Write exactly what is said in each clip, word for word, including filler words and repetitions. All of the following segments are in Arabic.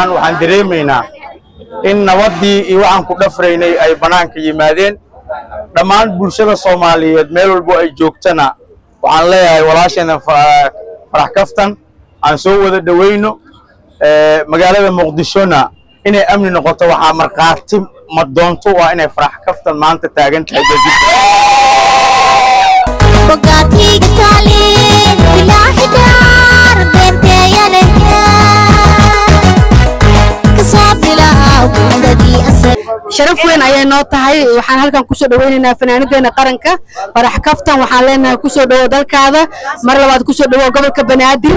ahaan waxaan dareemaynaa in nawadii iyo waxaan ku dhafreynay ay banaanka yimaadeen dhamaan bulshada Soomaaliyeed meel walba ay joogtana waxaan leeyahay walaasheena Farah Kaftan aan soo wada dhaweyno ee magaalada Muqdishona inay amni noqoto waxa marqaati ma doonto waa inay Farah Kaftan maanta taagan tahay شرف وين أيه ناطعي وحن هالكن كوسو دويننا فنانتنا قرنكا فرح كفتن وحن لنا كوسو دو ذلك هذا مرة بعد كوسو دو قبل كبنادي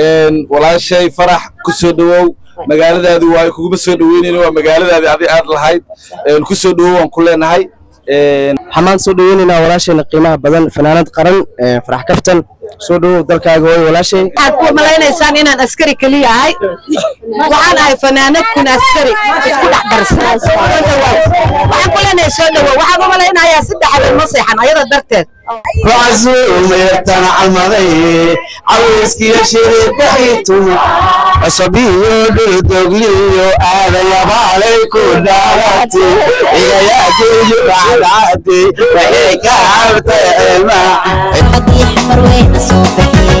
إن والله شيء فرح كوسو دو مقالة هذه واي كوسو دويننا ومقالة هذه هذه أرض الحيط إن كوسو دو كلنا هاي حمد صدويننا ولا شيء نقيمه بدل فنانات قرن فرح كفتن صدو ذلك أقوى ولا شيء. أقول ملاين إنسان إن أسكري كليه هاي وأنا هاي فنانات كن أسكري كل حدرس. وأقول أنا شلون وأقول ملاين هاي أسد على المصيح أنا أيضا درت. رعزوم يتنع المري عويس كي شريط بحيتو أصبيو دردوغليو أهلا يبا عليكو داراتي إيا يأتي يبعد عادي فإيكا عبتا إلماع حقي حمر وين صوبحي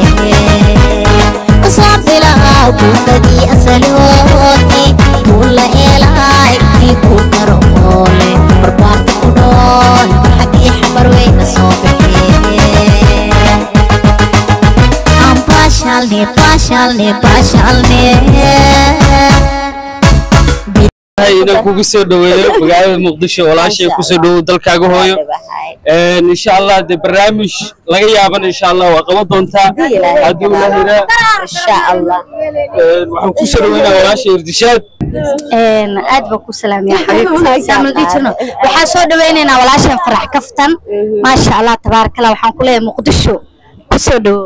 أصعب لها وكوتا دي أسلوتي كل إلاعي كيكو كرولي برباط كنول حقي حمر وين صوبحي Pashalne, pashalne, pashalne. هاي أنا كوسو دوي بقى مقدسي ولا شيء كوسو دو ذلك أقوله إن شاء الله البرنامج لقي يابن إن شاء الله وقامت دونتها أديونا هنا إن شاء الله وحكوسو دوينا ولا شيء إردشاد إن أدب كوسلام يا حبيبتي سامل ديتنا وحاسو دوينا ولا شيء فرح كفتن ما شاء الله تبارك الله وحنقوله مقدسي كوسو دو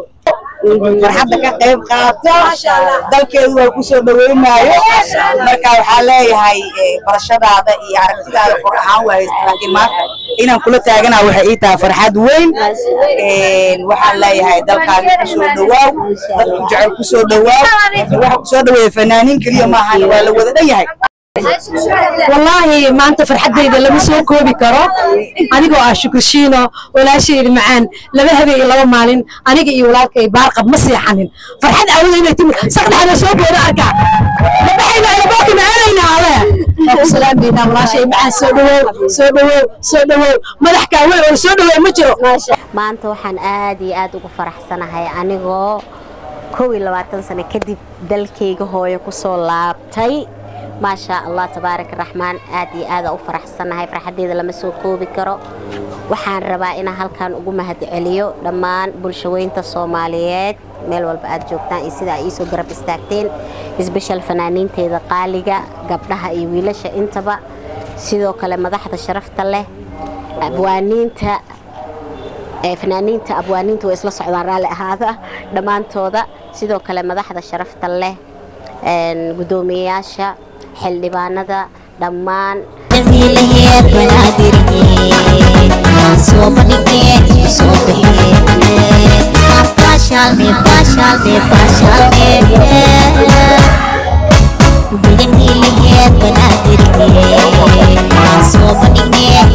فرحتك قيب قاطع ذلك هو كسر دوين ماي مركب حلاي هاي برشة بعض يعرفت على فرحان وهيستناكين ما إنا كل تاجنا وحقيقة فرحة دوين وحلاي هاي ذلك كسر دواو ذلك جعل كسر دواو واحد كسر دوين فنانين كل يوم هاي ولا ولا ذي والله ما أنت فرحت ديدا لما سوكوا بكرة أنا جو أشكر شينا ولا شيء معن لما هذي الله مالين أنا جي ولا كي بارق بمصي حنين فرحت أول هنا تم سقط هذا سوكوا وأرجع لما حينا أنا باقي معانا على سلام دينا ولا شيء مع سودو سودو سودو ما نحكي وين سودو مجرو ما أنت وحن آدي آدو فرح سنة هاي أنا جو كوي لواتن سنة كدي دلكي هو يكسر لابتي ما شاء الله تبارك الرحمن آدي آذا أفرح السنة هاي فرح ديدا لما سوكو بكرو وحان ربائنا هل كان أقوم هدي عليو لما بلشوين تا صوماليات ميل والبقات جوكتان إسيدا إيسو قرب استاكتين إسبشا الفنانين تيدا قاليقا قبلها إيويلاشا إنتبا سيدو كلما ضحة شرفت له أبوانين تا فنانين تا أبوانين تا وإسلا صعدان رالق هذا دمان تودا سيدو كلما ضحة شرفت له قدومياشا حلبان هذا دمان جميلة بنادرية صوبنية صوبية باشالني باشالني باشالني جميلة بنادرية صوبنية